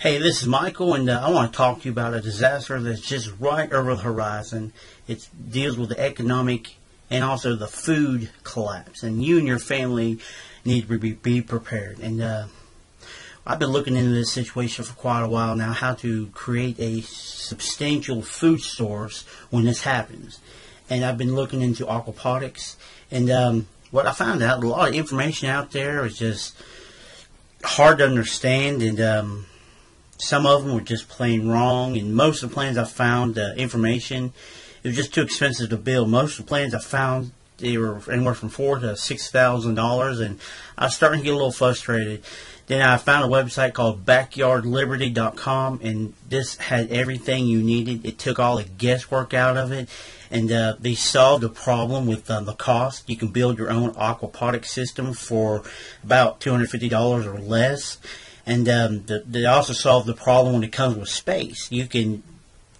Hey, this is Michael, and I want to talk to you about a disaster that's just right over the horizon. It deals with the economic and also the food collapse, and you and your family need to be prepared. And I've been looking into this situation for quite a while now, how to create a substantial food source when this happens. And I've been looking into aquaponics, and what I found out, a lot of information out there is just hard to understand, and some of them were just plain wrong, and most of the plans I found, information, it was just too expensive to build. Most of the plans I found, they were anywhere from $4,000 to $6,000, and I was starting to get a little frustrated. Then I found a website called backyardliberty.com, and this had everything you needed. It took all the guesswork out of it, and they solved the problem with the cost. You can build your own aquaponic system for about $250 or less. And they also solve the problem when it comes with space. You can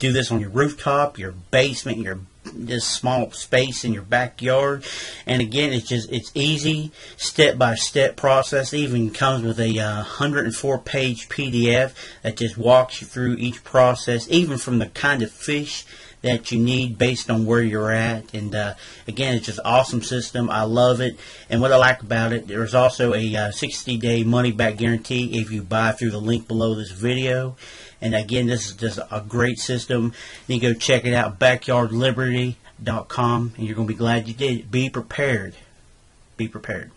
do this on your rooftop, your basement, your this small space in your backyard. And again, it's easy, step-by-step process. It even comes with a 104-page PDF that just walks you through each process, even from the kind of fish that you need based on where you're at. And again, it's just an awesome system. I love it. And what I like about it, there's also a 60-day money-back guarantee if you buy through the link below this video. And again, this is just a great system. You can go check it out, backyardliberty.com, and you're going to be glad you did. Be prepared. Be prepared.